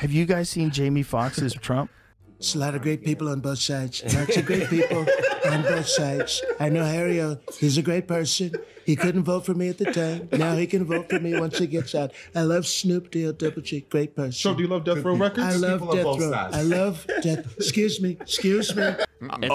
Have you guys seen Jamie Foxx as Trump? It's a lot of great people on both sides. Lots of great people on both sides. I know Harry O. He's a great person. He couldn't vote for me at the time. Now he can vote for me once he gets out. I love Snoop Dogg, Double G, great person. So do you love Death Row Records? I love people Death Row. Excuse me. It's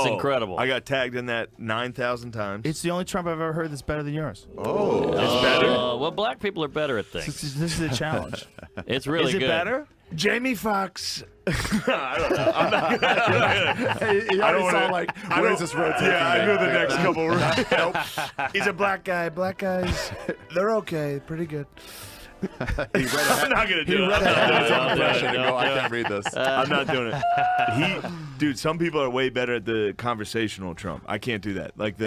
incredible. I got tagged in that 9,000 times. It's the only Trump I've ever heard that's better than yours. Oh. It's better? Well, black people are better at things. This is a challenge. It's really good. Is it better? Jamie Foxx. I don't know. I'm not gonna. I don't sound like. Where is this road taking? Yeah, I knew the next couple were. Nope. He's a black guy. Black guys, they're okay. Pretty good. I'm not gonna do it. I can't read this. I'm not doing it. Dude, some people are way better at the conversational Trump. I can't do that. Like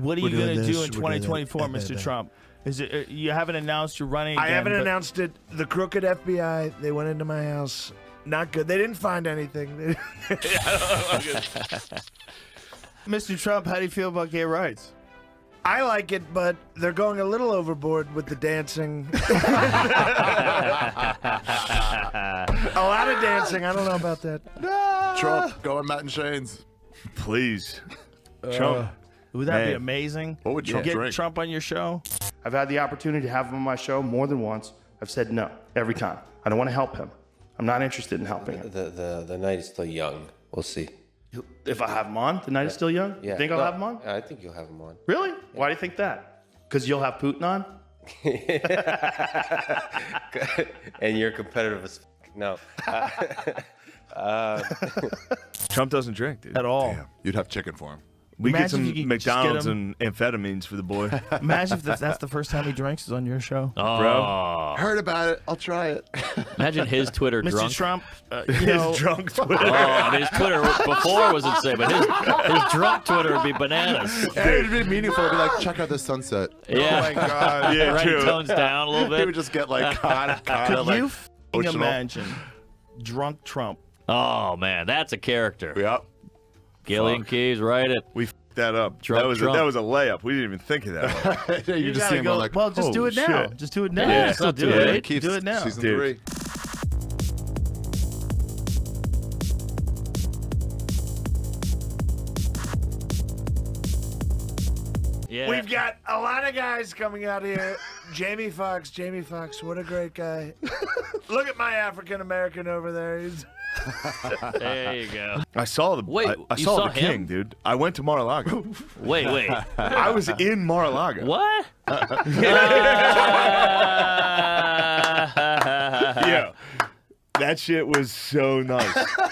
what are you gonna do in 2024, Mr. Trump? Is it, you haven't announced you're running again, I haven't announced it. The crooked FBI, they went into my house. Not good. They didn't find anything. Mr. Trump, how do you feel about gay rights? I like it, but they're going a little overboard with the dancing. A lot of dancing. I don't know about that. Trump, go on Matt and Shane's. Please. Trump. Would that be amazing? What would Trump drink? Get Trump on your show? I've had the opportunity to have him on my show more than once. I've said no every time. I don't want to help him. I'm not interested in helping him. The night is still young. We'll see. If I have him on, the night is still young? Yeah. You think I'll have him on? I think you'll have him on. Really? Yeah. Why do you think that? Because you'll have Putin on? And you're competitive as f***. No. Trump doesn't drink, dude. At all. Damn. You'd have chicken for him. We get some McDonald's and amphetamines for the boy. Imagine if that's the first time he drinks is on your show. Oh. Bro. Heard about it. I'll try it. Imagine his Twitter drunk. Mr. Trump. His drunk Twitter. Oh, I mean, his Twitter before was insane, but his drunk Twitter would be bananas. Dude, it'd be meaningful. It'd be like, check out the sunset. Yeah. Oh, my God. Yeah, true. Tones down a little bit. He would just get like kind of like emotional. Could you imagine drunk Trump? Oh, man. That's a character. Yep. Gillian Keys, right? We f***ed that up. That was a layup. We didn't even think of that. You just see him go, like, well, just do it now. Shit. Just do it now. Yeah, still do it. Do it now. Season 3. Yeah. We've got a lot of guys coming out here. Jamie Foxx, what a great guy. Look at my African-American over there. He's there you go. I saw the Wait, I saw the King, dude. I went to Mar-a-Lago. Wait. I was in Mar-a-Lago. What? Yeah. That shit was so nice.